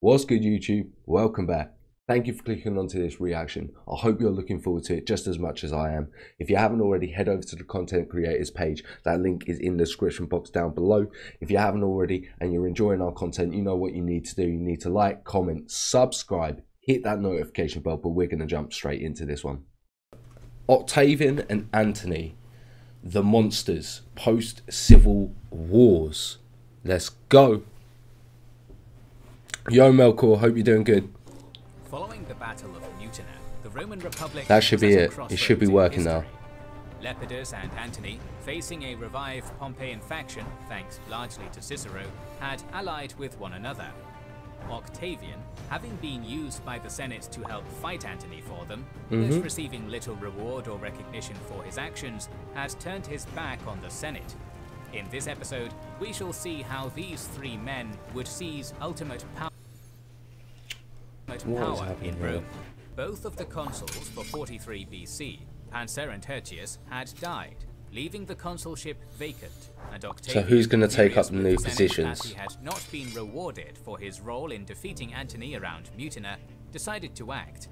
What's good, YouTube? Welcome back. Thank you for clicking onto this reaction. I hope you're looking forward to it just as much as I am. If you haven't already, head over to the content creators page. That link is in the description box down below. If you haven't already and you're enjoying our content, you know what you need to do. You need to like, comment, subscribe, hit that notification bell, but we're going to jump straight into this one. Octavian and Antony, the monsters, post-civil wars. Let's go. Yo, Melkor, hope you're doing good. Following the Battle of Mutina, the Roman Republic... That should be it. It should be working now. Lepidus and Antony, facing a revived Pompeian faction, thanks largely to Cicero, had allied with one another. Octavian, having been used by the Senate to help fight Antony for them, but receiving little reward or recognition for his actions, has turned his back on the Senate. In this episode, we shall see how these three men would seize ultimate power in Rome. Both of the consuls for 43 BC, Pancer and Hirtius, had died, leaving the consulship vacant, and Octavian, so who's going to take up new positions? As he had not been rewarded for his role in defeating Antony around Mutina, decided to act.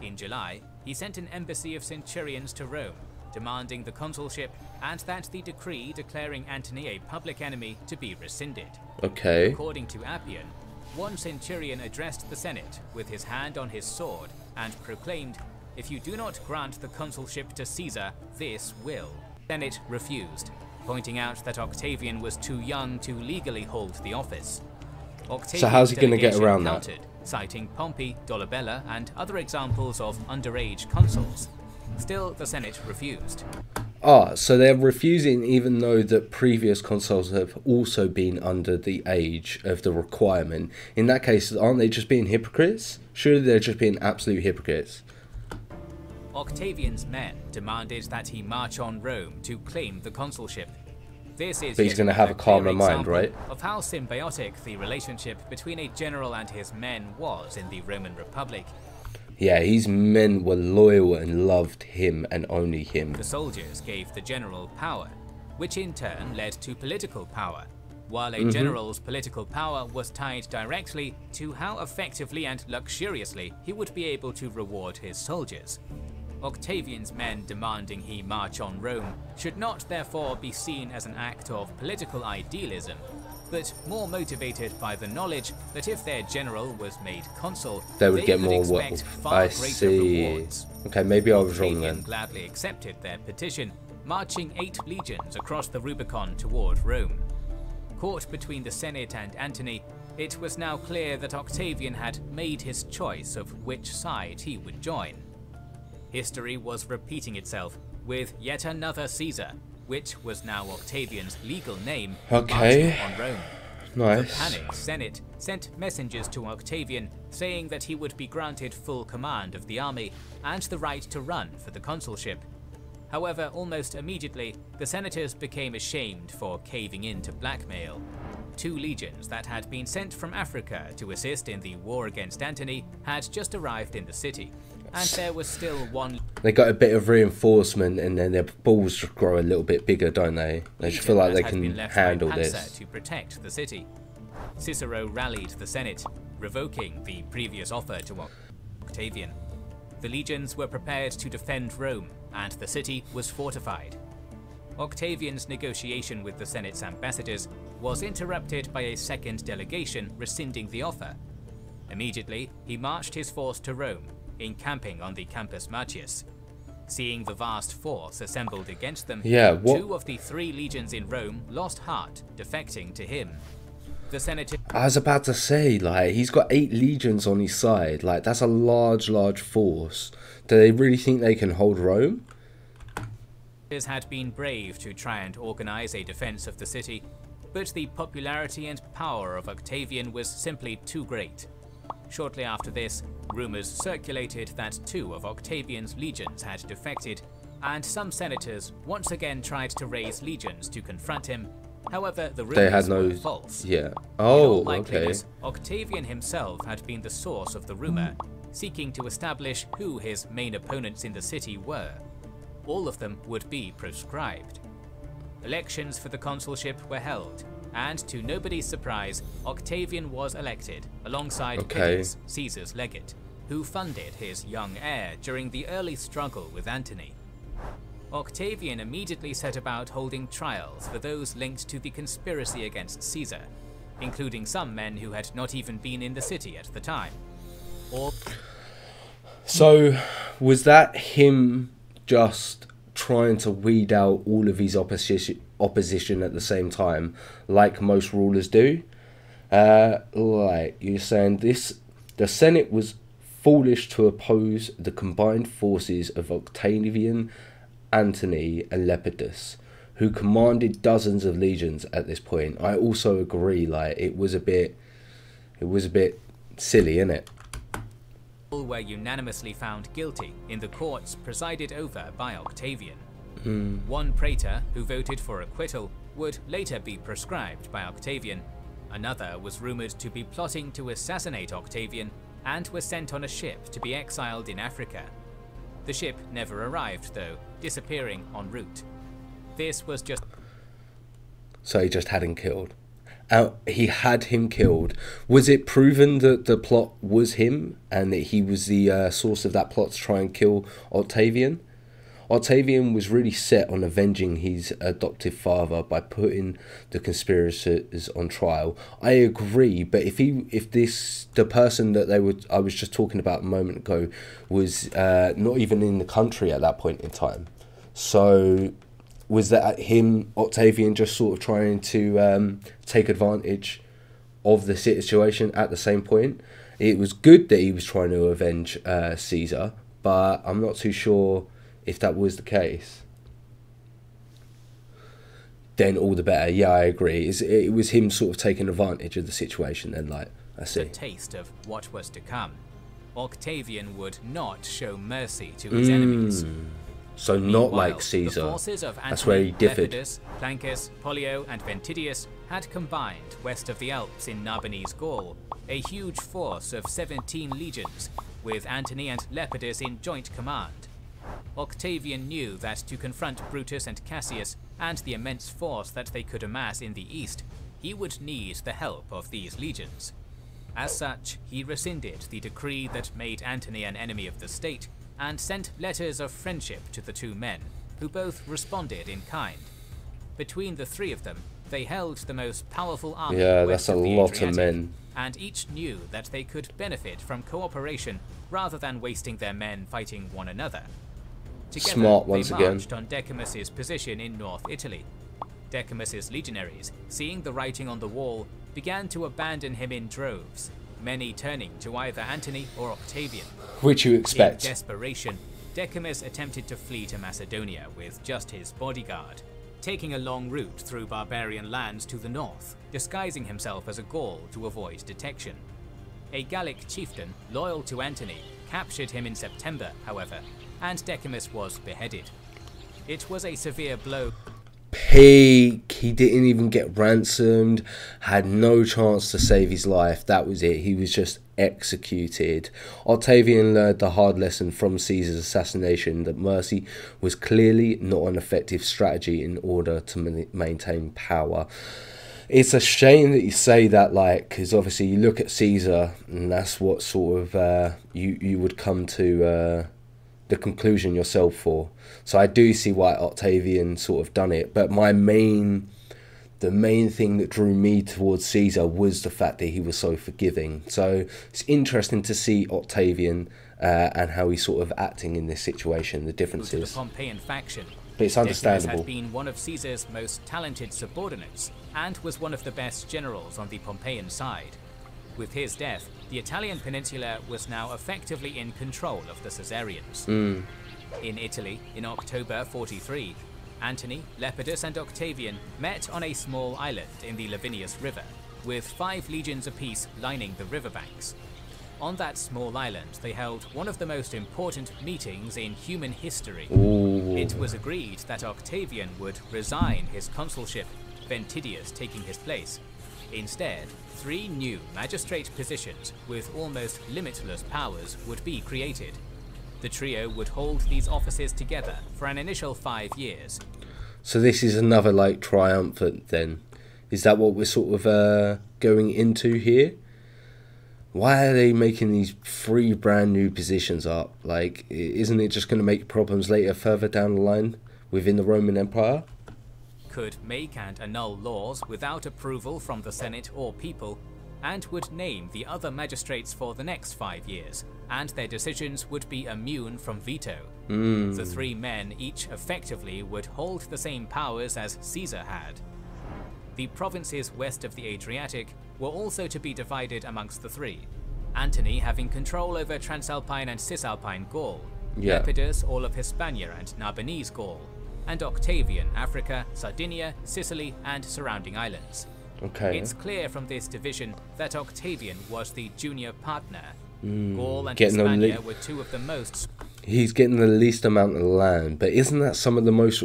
In July, he sent an embassy of centurions to Rome, demanding the consulship and that the decree declaring Antony a public enemy to be rescinded. Okay. According to Appian, one centurion addressed the Senate with his hand on his sword and proclaimed, "If you do not grant the consulship to Caesar, this will." The Senate refused, pointing out that Octavian was too young to legally hold the office. Octavian's so how's he going to get around countered, that? Citing Pompey, Dolabella, and other examples of underage consuls. Still, the Senate refused. Ah, so they're refusing even though that previous consuls have also been under the age of the requirement. In that case, aren't they just being hypocrites? Surely they're just being absolute hypocrites. Octavian's men demanded that he march on Rome to claim the consulship. This is he's going to have a calmer mind, right? Of how symbiotic the relationship between a general and his men was in the Roman Republic. Yeah, his men were loyal and loved him and only him. The soldiers gave the general power, which in turn led to political power, while a general's political power was tied directly to how effectively and luxuriously he would be able to reward his soldiers. Octavian's men demanding he march on Rome should not therefore be seen as an act of political idealism, but more motivated by the knowledge that if their general was made consul, they would get more wealth. I see. Rewards. Okay, maybe I was wrong then. Gladly accepted their petition, marching 8 legions across the Rubicon toward Rome. Caught between the Senate and Antony, it was now clear that Octavian had made his choice of which side he would join. History was repeating itself with yet another Caesar, which was now Octavian's legal name, marching on Rome. Nice. The panicked Senate sent messengers to Octavian saying that he would be granted full command of the army and the right to run for the consulship. However, almost immediately, the senators became ashamed for caving in to blackmail. 2 legions that had been sent from Africa to assist in the war against Antony had just arrived in the city, and there was still one. They got a bit of reinforcement, and then their balls grow a little bit bigger, don't they? They just feel like they can handle this. To protect the city, Cicero rallied the Senate, revoking the previous offer to Octavian. The legions were prepared to defend Rome, and the city was fortified. Octavian's negotiation with the Senate's ambassadors was interrupted by a second delegation rescinding the offer. Immediately, he marched his force to Rome, encamping on the Campus Martius. Seeing the vast force assembled against them, 2 of the 3 legions in Rome lost heart, defecting to him. The senator... I was about to say, like, he's got 8 legions on his side. Like, that's a large force. Do they really think they can hold Rome? Had been brave to try and organize a defense of the city, but the popularity and power of Octavian was simply too great. Shortly after this, rumors circulated that 2 of Octavian's legions had defected, and some senators once again tried to raise legions to confront him. However, the rumors were false. Yeah. Oh, okay. Octavian himself had been the source of the rumor, seeking to establish who his main opponents in the city were. All of them would be proscribed. Elections for the consulship were held, and to nobody's surprise, Octavian was elected alongside Pedius, Caesar's legate, who funded his young heir during the early struggle with Antony. Octavian immediately set about holding trials for those linked to the conspiracy against Caesar, including some men who had not even been in the city at the time. So, was that him just trying to weed out all of his opposition at the same time, like most rulers do? Like, you're saying this, the Senate was foolish to oppose the combined forces of Octavian, Antony and Lepidus, who commanded dozens of legions at this point. I also agree, like, it was a bit silly, innit? All were unanimously found guilty in the courts presided over by Octavian. One praetor who voted for acquittal would later be proscribed by Octavian. Another was rumoured to be plotting to assassinate Octavian and was sent on a ship to be exiled in Africa. The ship never arrived though, disappearing en route. This was just... So he just had him killed. He had him killed. Was it proven that the plot was him and that he was the source of that plot to try and kill Octavian? Octavian was really set on avenging his adoptive father by putting the conspirators on trial. I agree, but if the person that I was just talking about a moment ago was not even in the country at that point in time, so was that him, Octavian, just sort of trying to take advantage of the situation at the same point? It was good that he was trying to avenge Caesar, but I'm not too sure. If that was the case, then all the better. Yeah, I agree. It was him sort of taking advantage of the situation then, like, I see. The taste of what was to come. Octavian would not show mercy to his enemies. So meanwhile, not like Caesar. The forces of Antony, that's where he differed. Lepidus, Plancus, Pollio and Ventidius had combined west of the Alps in Narbonese Gaul, a huge force of 17 legions, with Antony and Lepidus in joint command. Octavian knew that to confront Brutus and Cassius and the immense force that they could amass in the east, he would need the help of these legions. As such, he rescinded the decree that made Antony an enemy of the state and sent letters of friendship to the two men, who both responded in kind. Between the three of them, they held the most powerful army west of the Adriatic, that's a lot of men. And each knew that they could benefit from cooperation rather than wasting their men fighting one another. Together, smart once they marched again on Decimus's position in North Italy. Decimus's legionaries, seeing the writing on the wall, began to abandon him in droves, many turning to either Antony or Octavian. Which you expect. In desperation, Decimus attempted to flee to Macedonia with just his bodyguard, taking a long route through barbarian lands to the north, disguising himself as a Gaul to avoid detection. A Gallic chieftain, loyal to Antony, captured him in September, however, and Decimus was beheaded. It was a severe blow. Peak. He didn't even get ransomed, had no chance to save his life. That was it. He was just executed. Octavian learned the hard lesson from Caesar's assassination that mercy was clearly not an effective strategy in order to maintain power. It's a shame that you say that, like, because obviously you look at Caesar and that's what sort of you would come to the conclusion yourself for. So I do see why Octavian sort of done it, but the main thing that drew me towards Caesar was the fact that he was so forgiving. So it's interesting to see Octavian and how he's sort of acting in this situation, the differences. The Pompeian faction. But it's understandable. Decimus had been one of Caesar's most talented subordinates and was one of the best generals on the Pompeian side. With his death, the Italian peninsula was now effectively in control of the Caesarians. In Italy, in October 43, Antony, Lepidus and Octavian met on a small island in the Lavinius River, with 5 legions apiece lining the riverbanks. On that small island, they held one of the most important meetings in human history. Ooh. It was agreed that Octavian would resign his consulship, Ventidius taking his place. Instead, 3 new magistrate positions with almost limitless powers would be created. The trio would hold these offices together for an initial 5 years. So this is another, like, triumphant then. Is that what we're sort of going into here? Why are they making these three brand new positions up? Like, isn't it just going to make problems later further down the line within the Roman Empire? Could make and annul laws without approval from the Senate or people, and would name the other magistrates for the next 5 years, and their decisions would be immune from veto. The three men each effectively would hold the same powers as Caesar had. The provinces west of the Adriatic were also to be divided amongst the three, Antony having control over Transalpine and Cisalpine Gaul, Lepidus all of Hispania and Narbonese Gaul, and Octavian Africa, Sardinia, Sicily, and surrounding islands. Okay. It's clear from this division that Octavian was the junior partner. Gaul and Hispania were two of the most... He's getting the least amount of land, but isn't that some of the most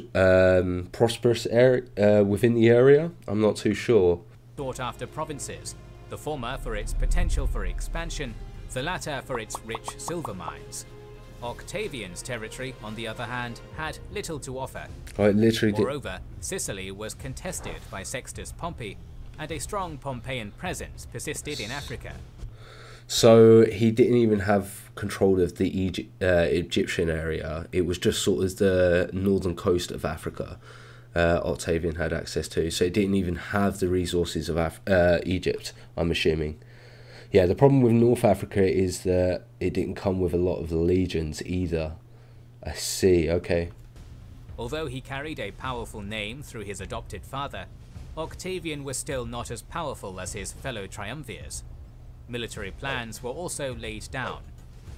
prosperous area within the area? I'm not too sure. Sought after provinces, the former for its potential for expansion, the latter for its rich silver mines. Octavian's territory, on the other hand, had little to offer. Moreover, Sicily was contested by Sextus Pompey, and a strong Pompeian presence persisted in Africa. So he didn't even have control of the Egyptian area. It was just sort of the northern coast of Africa Octavian had access to. So it didn't even have the resources of Egypt, I'm assuming. Yeah, the problem with North Africa is that it didn't come with a lot of legions either. I see, okay. Although he carried a powerful name through his adopted father, Octavian was still not as powerful as his fellow triumvirs. Military plans were also laid down.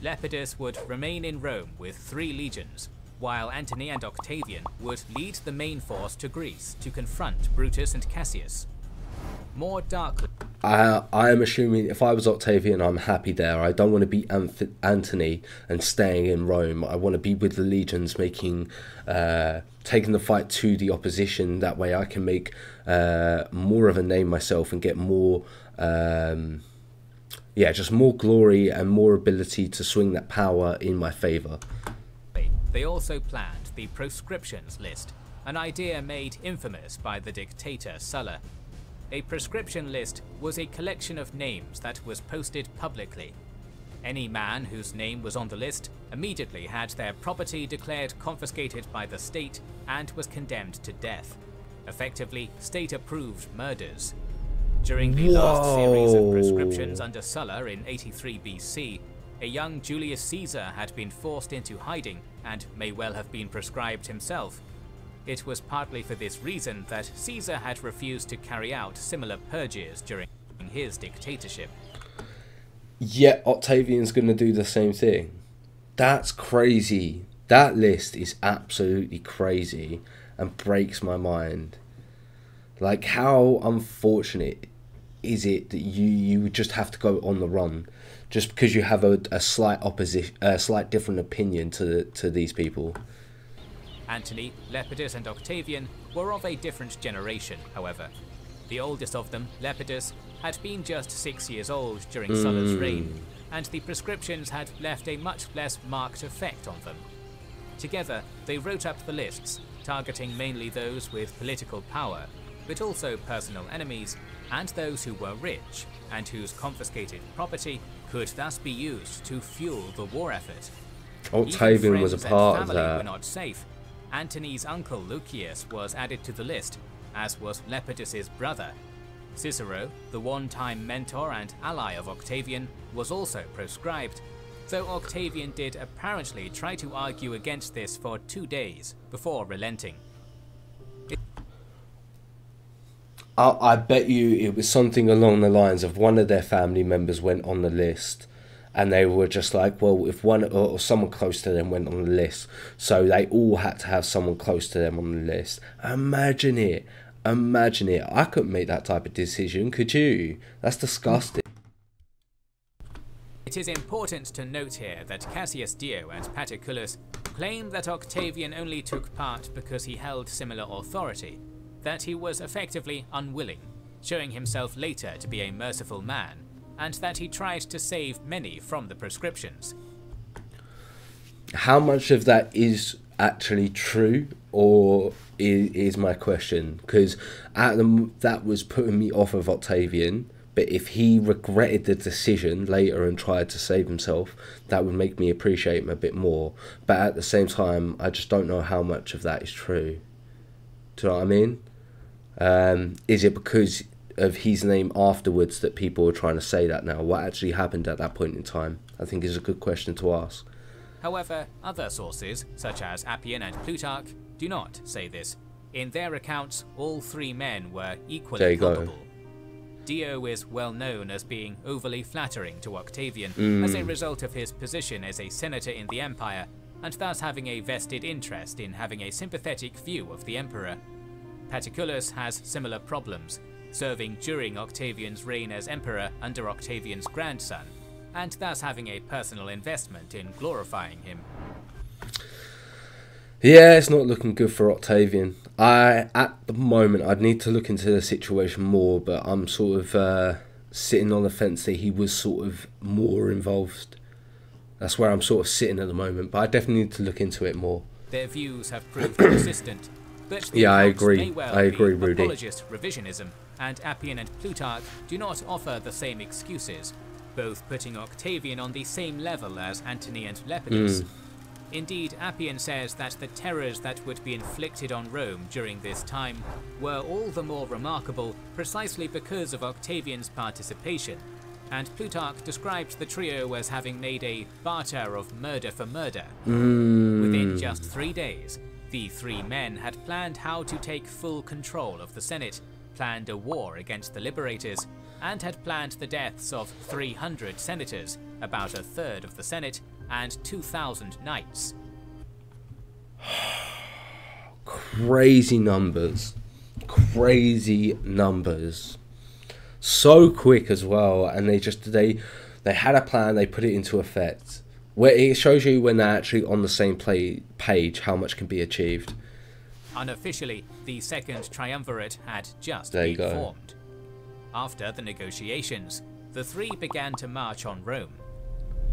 Lepidus would remain in Rome with 3 legions, while Antony and Octavian would lead the main force to Greece to confront Brutus and Cassius. More darkly... I am assuming if I was Octavian, I'm happy there. I don't want to be Antony and staying in Rome. I want to be with the legions, making, taking the fight to the opposition. That way I can make more of a name myself and get more... yeah, just more glory and more ability to swing that power in my favour. They also planned the proscriptions list, an idea made infamous by the dictator Sulla. A proscription list was a collection of names that was posted publicly. Any man whose name was on the list immediately had their property declared confiscated by the state and was condemned to death. Effectively, state-approved murders. During the last series of proscriptions under Sulla in 83 BC, a young Julius Caesar had been forced into hiding and may well have been proscribed himself. It was partly for this reason that Caesar had refused to carry out similar purges during his dictatorship. Yet Octavian's going to do the same thing. That's crazy. That list is absolutely crazy and breaks my mind. Like, how unfortunate is it that you just have to go on the run just because you have a slight different opinion to these people? Antony, Lepidus and Octavian were of a different generation, however. The oldest of them, Lepidus, had been just 6 years old during Sulla's reign, and the prescriptions had left a much less marked effect on them. Together, they wrote up the lists, targeting mainly those with political power, but also personal enemies, and those who were rich, and whose confiscated property could thus be used to fuel the war effort. Octavian was a part of that. Even friends and family were not safe. Antony's uncle Lucius was added to the list, as was Lepidus's brother. Cicero, the one-time mentor and ally of Octavian, was also proscribed, though Octavian did apparently try to argue against this for 2 days before relenting. I bet you it was something along the lines of one of their family members went on the list and they were just like, well, if one or someone close to them went on the list, so they all had to have someone close to them on the list. Imagine it. Imagine it. I couldn't make that type of decision, could you? That's disgusting. It is important to note here that Cassius Dio and Paterculus claim that Octavian only took part because he held similar authority, that he was effectively unwilling, showing himself later to be a merciful man, and that he tried to save many from the proscriptions. How much of that is actually true? or is my question, because that was putting me off of Octavian. But if he regretted the decision later and tried to save himself, that would make me appreciate him a bit more. But at the same time, I just don't know how much of that is true. Do you know what I mean? Is it because of his name afterwards that people are trying to say that now? What actually happened at that point in time? I think is a good question to ask. However, other sources, such as Appian and Plutarch, do not say this. In their accounts, all three men were equally culpable. Dio is well known as being overly flattering to Octavian as a result of his position as a senator in the empire, and thus having a vested interest in having a sympathetic view of the emperor. Paterculus has similar problems, serving during Octavian's reign as emperor under Octavian's grandson, and thus having a personal investment in glorifying him. Yeah, it's not looking good for Octavian. At the moment, I'd need to look into the situation more, but I'm sort of sitting on the fence that he was sort of more involved. That's where I'm sort of sitting at the moment, but I definitely need to look into it more. Their views have proved consistent. But yeah, I agree. Well, I agree, Rudy. Apologist revisionism and Appian and Plutarch do not offer the same excuses, both putting Octavian on the same level as Antony and Lepidus. Indeed, Appian says that the terrors that would be inflicted on Rome during this time were all the more remarkable precisely because of Octavian's participation, and Plutarch described the trio as having made a barter of murder for murder. Within just 3 days, the three men had planned how to take full control of the Senate, planned a war against the liberators, and had planned the deaths of 300 senators, about a third of the Senate, and 2,000 knights. Crazy numbers. Crazy numbers. So quick as well, and they just they had a plan, they put it into effect. Where it shows you when they're actually on the same page how much can be achieved. Unofficially, the second triumvirate had just been formed. After the negotiations, the three began to march on Rome.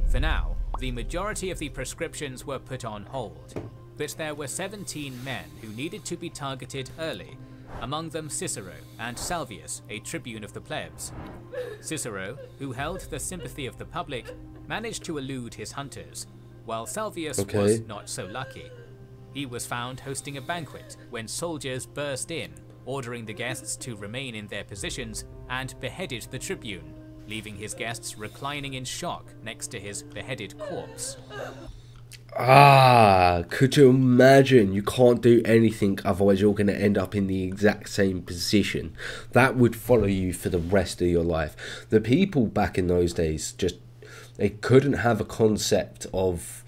For now, the majority of the prescriptions were put on hold, but there were 17 men who needed to be targeted early, among them Cicero and Salvius, a tribune of the plebs. Cicero, who held the sympathy of the public, managed to elude his hunters, while Salvius was not so lucky. He was found hosting a banquet when soldiers burst in, ordering the guests to remain in their positions, and beheaded the tribune, leaving his guests reclining in shock next to his beheaded corpse. Ah, could you imagine? You can't do anything, otherwise you're going to end up in the exact same position. That would follow you for the rest of your life. The people back in those days, just, they couldn't have a concept of,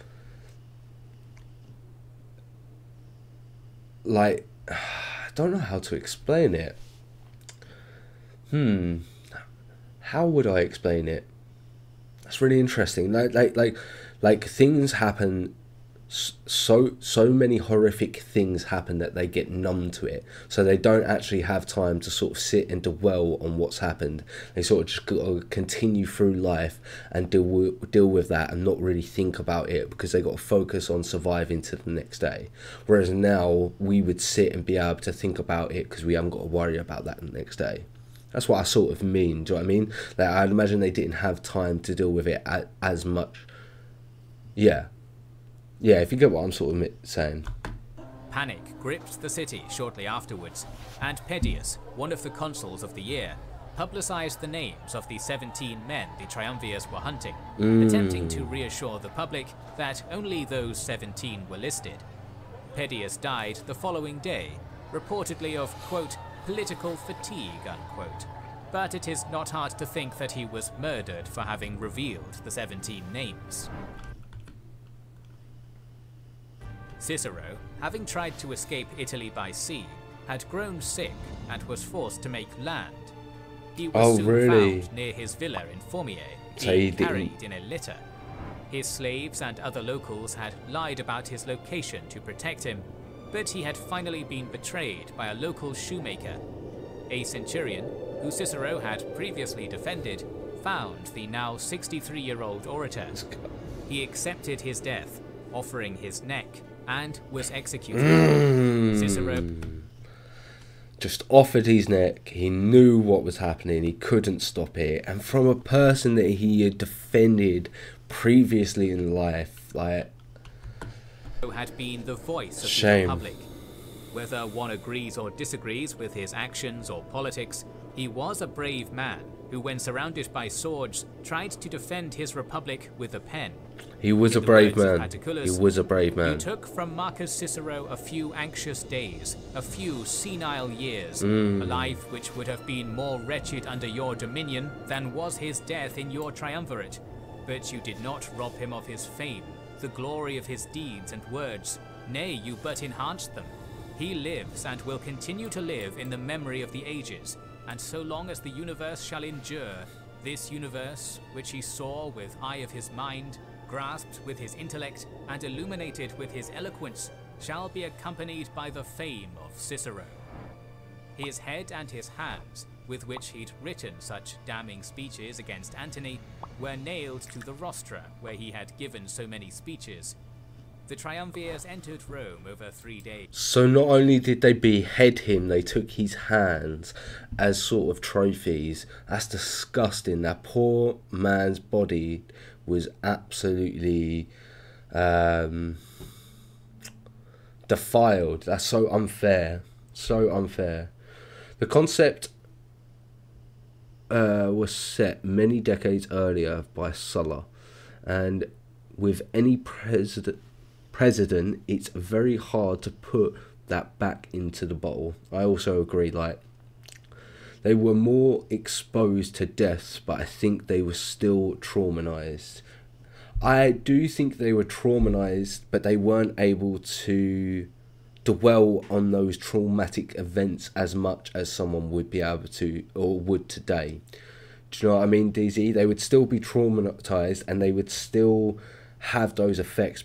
like, I don't know how to explain it. How would I explain it? That's really interesting. Like things happen. So many horrific things happen that they get numb to it. So they don't actually have time to sort of sit and dwell on what's happened. They sort of just gotta continue through life and deal with that and not really think about it, because they got to focus on surviving to the next day. Whereas now we would sit and be able to think about it because we haven't got to worry about that the next day. That's what I sort of mean, do you know what I mean? Like, I'd imagine they didn't have time to deal with it as much. Yeah, if you get what I'm sort of saying. Panic gripped the city shortly afterwards, and Pedius, one of the consuls of the year, publicized the names of the 17 men the triumvirs were hunting, attempting to reassure the public that only those 17 were listed. Pedius died the following day, reportedly of, quote, political fatigue, unquote. But it is not hard to think that he was murdered for having revealed the 17 names. Cicero, having tried to escape Italy by sea, had grown sick and was forced to make land. He was found near his villa in Formiae, being carried in a litter. His slaves and other locals had lied about his location to protect him, but he had finally been betrayed by a local shoemaker. A centurion, who Cicero had previously defended, found the now 63-year-old orator. He accepted his death, offering his neck and was executed. Cicero just offered his neck. He knew what was happening. He couldn't stop it. And from a person that he had defended previously in life, like, had been the voice of the public. Whether one agrees or disagrees with his actions or politics, he was a brave man who, when surrounded by swords, tried to defend his republic with a pen. He was a brave man. Paterculus, he was a brave man. It took from Marcus Cicero a few anxious days, a few senile years, a life which would have been more wretched under your dominion than was his death in your triumvirate. But you did not rob him of his fame, the glory of his deeds and words. Nay, you but enhanced them. He lives and will continue to live in the memory of the ages, and so long as the universe shall endure, this universe, which he saw with eye of his mind, grasped with his intellect, and illuminated with his eloquence, shall be accompanied by the fame of Cicero. His head and his hands, with which he'd written such damning speeches against Antony, were nailed to the rostra where he had given so many speeches. The triumvirs entered Rome over 3 days. So not only did they behead him, they took his hands as sort of trophies. That's disgusting. That poor man's body was absolutely defiled. That's so unfair. So unfair. The concept was set many decades earlier by Sulla, and with any president, it's very hard to put that back into the bottle. I also agree, like, they were more exposed to deaths, but I think they were still traumatized. I do think they were traumatized, but they weren't able to dwell on those traumatic events as much as someone would be able to or would today. Do you know what I mean, DZ? They would still be traumatized and they would still have those effects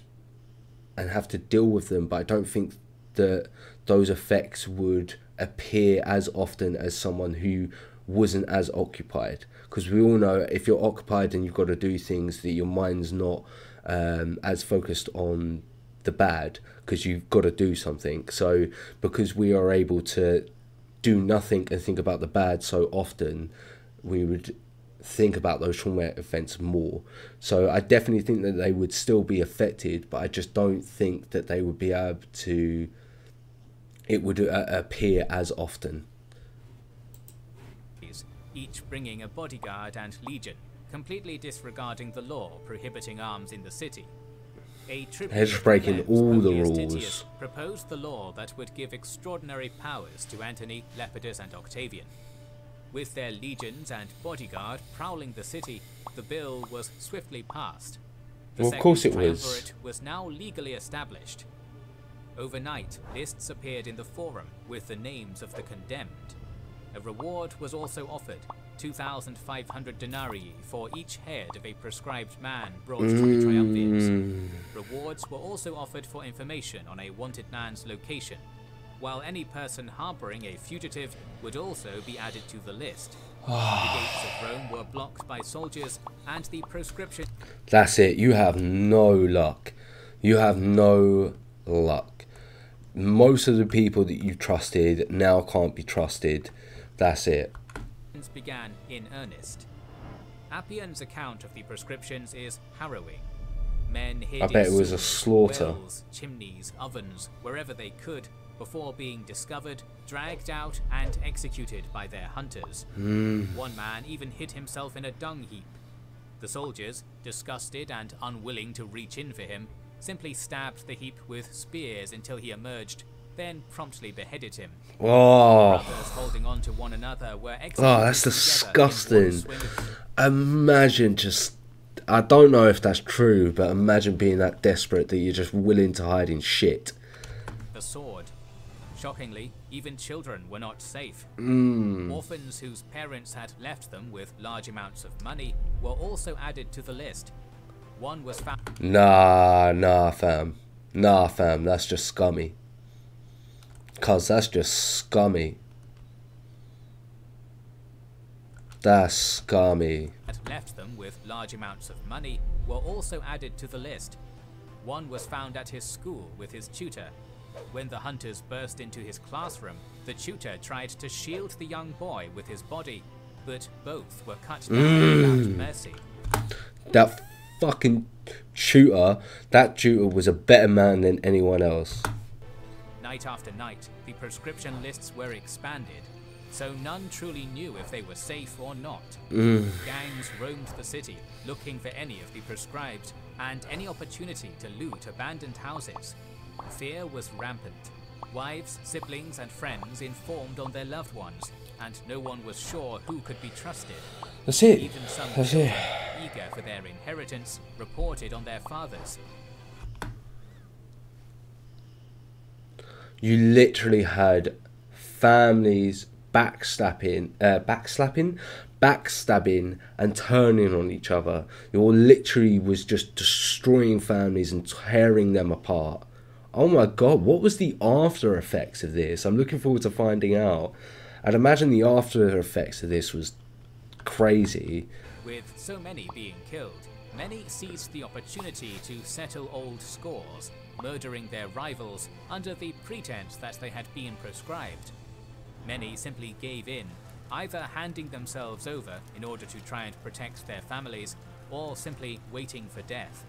and have to deal with them, but I don't think that those effects would appear as often as someone who wasn't as occupied, because we all know if you're occupied and you've got to do things, that your mind's not as focused on the bad, because you've got to do something. So because we are able to do nothing and think about the bad so often, we would think about those traumatic events more. So I definitely think that they would still be affected, but I just don't think that they would be able to, it would appear as often. Each bringing a bodyguard and legion, completely disregarding the law prohibiting arms in the city. A tribune breaking all the rules proposed the law that would give extraordinary powers to Antony, Lepidus and Octavian. With their legions and bodyguard prowling the city, the bill was swiftly passed. Well, of course it was. The second triumvirate was now legally established. Overnight, lists appeared in the forum with the names of the condemned. A reward was also offered, 2,500 denarii for each head of a prescribed man brought to the triumvirs. Rewards were also offered for information on a wanted man's location, while any person harboring a fugitive would also be added to the list. The gates of Rome were blocked by soldiers, and the proscription... That's it. You have no luck. You have no luck. Most of the people that you trusted now can't be trusted. That's it. ...began in earnest. Appian's account of the proscriptions is harrowing. Men hid, I bet it was a slaughter. Wells, chimneys, ovens, wherever they could, before being discovered, dragged out, and executed by their hunters. One man even hid himself in a dung heap. The soldiers, disgusted and unwilling to reach in for him, simply stabbed the heap with spears until he emerged, then promptly beheaded him. Brothers holding on to one another were executed. That's disgusting. Imagine just... I don't know if that's true, but imagine being that desperate that you're just willing to hide in shit. The sword. Shockingly, even children were not safe. Orphans whose parents had left them with large amounts of money were also added to the list. One was found... Nah, fam. That's just scummy. Cause that's just scummy. That's scummy. ...had left them with large amounts of money were also added to the list. One was found at his school with his tutor. When the hunters burst into his classroom, the tutor tried to shield the young boy with his body, but both were cut down without mercy. That fucking tutor, that tutor was a better man than anyone else. Night after night, the prescription lists were expanded, so none truly knew if they were safe or not. Gangs roamed the city, looking for any of the prescribed, and any opportunity to loot abandoned houses. Fear was rampant. Wives, siblings, and friends informed on their loved ones, and no one was sure who could be trusted. That's it. Even some children, eager for their inheritance, reported on their fathers. You literally had families backstabbing and turning on each other. It all literally was just destroying families and tearing them apart. Oh my god, what was the after effects of this? I'm looking forward to finding out. I'd imagine the after effects of this was crazy. With so many being killed, many seized the opportunity to settle old scores, murdering their rivals under the pretense that they had been prescribed. Many simply gave in, either handing themselves over in order to try and protect their families, or simply waiting for death.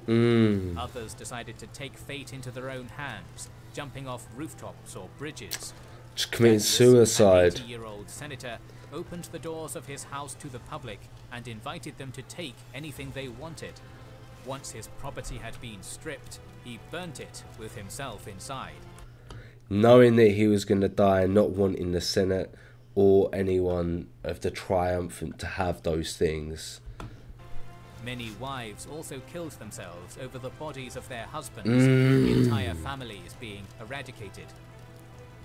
Others decided to take fate into their own hands, jumping off rooftops or bridges. Just committing suicide. An 80-year-old senator opened the doors of his house to the public and invited them to take anything they wanted. Once his property had been stripped, he burnt it with himself inside. Knowing that he was going to die and not wanting the Senate or anyone of the triumphant to have those things. Many wives also killed themselves over the bodies of their husbands, entire families being eradicated.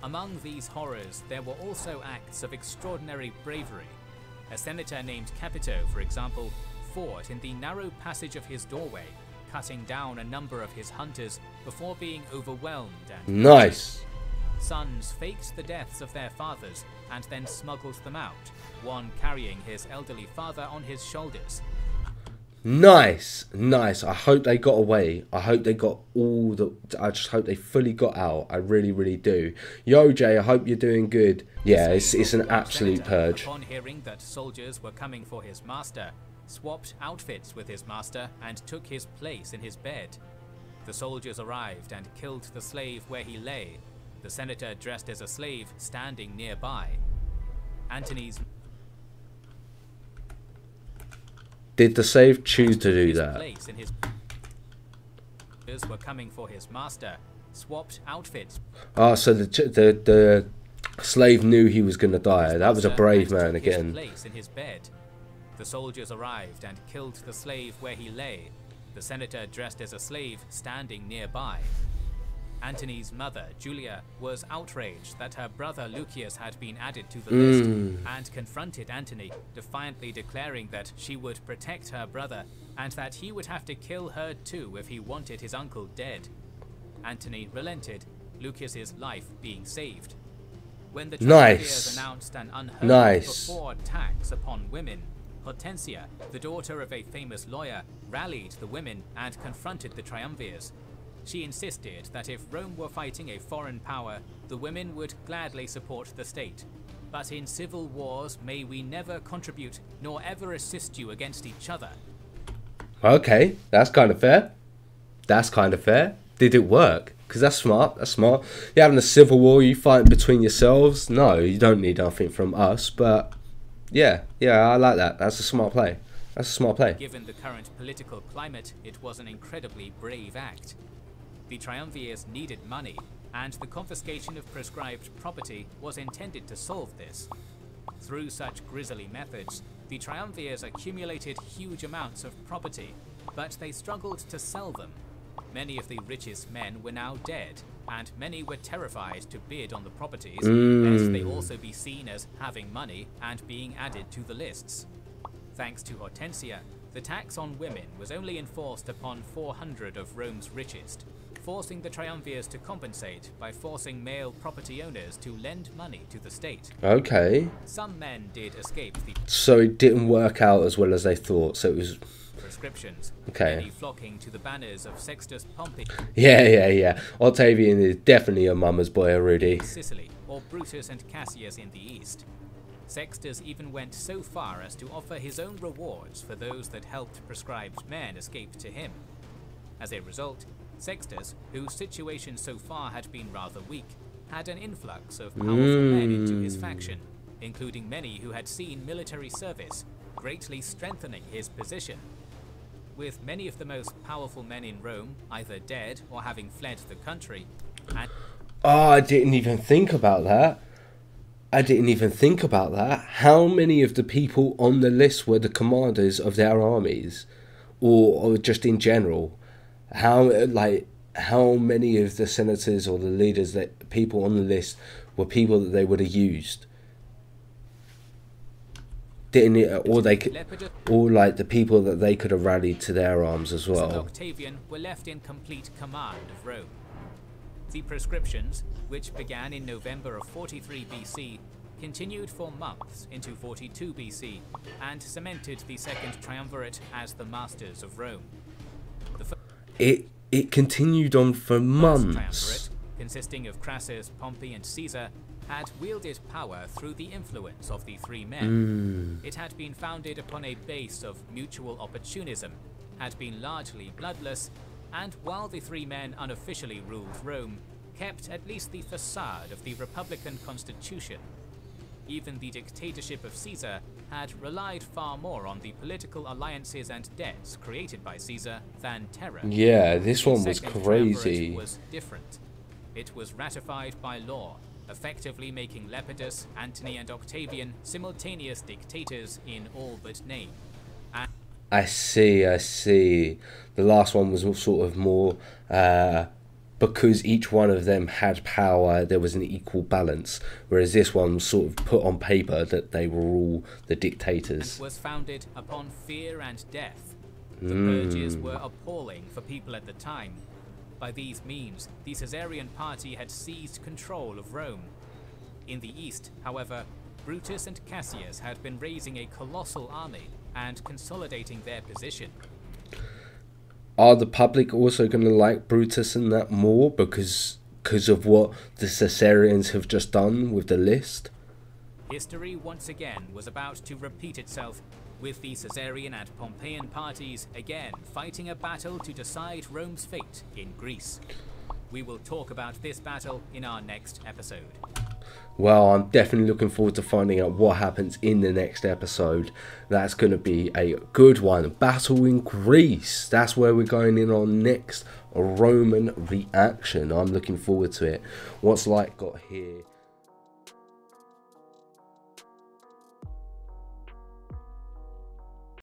Among these horrors, there were also acts of extraordinary bravery. A senator named Capito, for example, fought in the narrow passage of his doorway, cutting down a number of his hunters before being overwhelmed and... Nice! Sons faked the deaths of their fathers and then smuggled them out, one carrying his elderly father on his shoulders. Nice, nice. I hope they got away. I hope they got all the... I just hope they fully got out. I really, really do. Yo, Jay, I hope you're doing good. Yeah, it's an absolute purge. Upon hearing that soldiers were coming for his master, swapped outfits with his master and took his place in his bed. The soldiers arrived and killed the slave where he lay, the senator dressed as a slave standing nearby. Antony's... Did the slave choose to do that? Were coming for his master, swapped outfits. Ah, so the slave knew he was going to die. That was a brave man again. Place in his bed. The soldiers arrived and killed the slave where he lay. The senator dressed as a slave standing nearby. Antony's mother, Julia, was outraged that her brother Lucius had been added to the list and confronted Antony, defiantly declaring that she would protect her brother and that he would have to kill her too if he wanted his uncle dead. Antony relented, Lucius's life being saved. When the Triumvirs announced an unheard before tax upon women, Hortensia, the daughter of a famous lawyer, rallied the women and confronted the Triumvirs. She insisted that if Rome were fighting a foreign power, the women would gladly support the state. But in civil wars, may we never contribute nor ever assist you against each other. Okay, that's kind of fair. That's kind of fair. Did it work? Because that's smart, that's smart. You're having a civil war, you fight between yourselves. No, you don't need nothing from us, but yeah, I like that. That's a smart play. That's a smart play. Given the current political climate, it was an incredibly brave act. The Triumvirs needed money, and the confiscation of prescribed property was intended to solve this. Through such grisly methods, the Triumvirs accumulated huge amounts of property, but they struggled to sell them. Many of the richest men were now dead, and many were terrified to bid on the properties, lest they also be seen as having money and being added to the lists. Thanks to Hortensia, the tax on women was only enforced upon 400 of Rome's richest, forcing the Triumvirs to compensate by forcing male property owners to lend money to the state. Okay. Some men did escape the... So it didn't work out as well as they thought, so it was prescriptions. Okay. Flocking to the banners of Sextus Pompey. Yeah. Octavian is definitely a mama's boy, Rudy. Sicily, or Brutus and Cassius in the east. Sextus even went so far as to offer his own rewards for those that helped proscribed men escape to him. As a result, Sextus, whose situation so far had been rather weak, had an influx of powerful men into his faction, including many who had seen military service, greatly strengthening his position. With many of the most powerful men in Rome either dead or having fled the country. Oh, I didn't even think about that. How many of the people on the list were the commanders of their armies, or just in general? How many of the senators or the leaders, that people on the list, were people that they would have used? Or the people that they could have rallied to their arms as well. Octavian were left in complete command of Rome. The prescriptions, which began in November of 43 BC, continued for months into 42 BC, and cemented the Second Triumvirate as the masters of Rome. It continued on for months. Consisting of Crassus, Pompey, and Caesar, had wielded power through the influence of the three men. It had been founded upon a base of mutual opportunism, had been largely bloodless, and while the three men unofficially ruled Rome, kept at least the facade of the Republican Constitution. Even the dictatorship of Caesar had relied far more on the political alliances and debts created by Caesar than terror. Yeah, this one was crazy. It was different. It was ratified by law, effectively making Lepidus, Antony, and Octavian simultaneous dictators in all but name. And I see. The last one was sort of more because each one of them had power, there was an equal balance, whereas this one sort of put on paper that they were all the dictators. It was founded upon fear and death. The purges were appalling for people at the time. By these means, the Caesarian party had seized control of Rome. In the east, however, Brutus and Cassius had been raising a colossal army and consolidating their position. Are the public also going to like Brutus and that more because of what the Caesarians have just done with the list? History once again was about to repeat itself, with the Caesarian and Pompeian parties again fighting a battle to decide Rome's fate in Greece. We will talk about this battle in our next episode. Well, I'm definitely looking forward to finding out what happens in the next episode. That's going to be a good one. Battle in Greece. That's where we're going in our next Roman reaction. I'm looking forward to it. What's Light got here?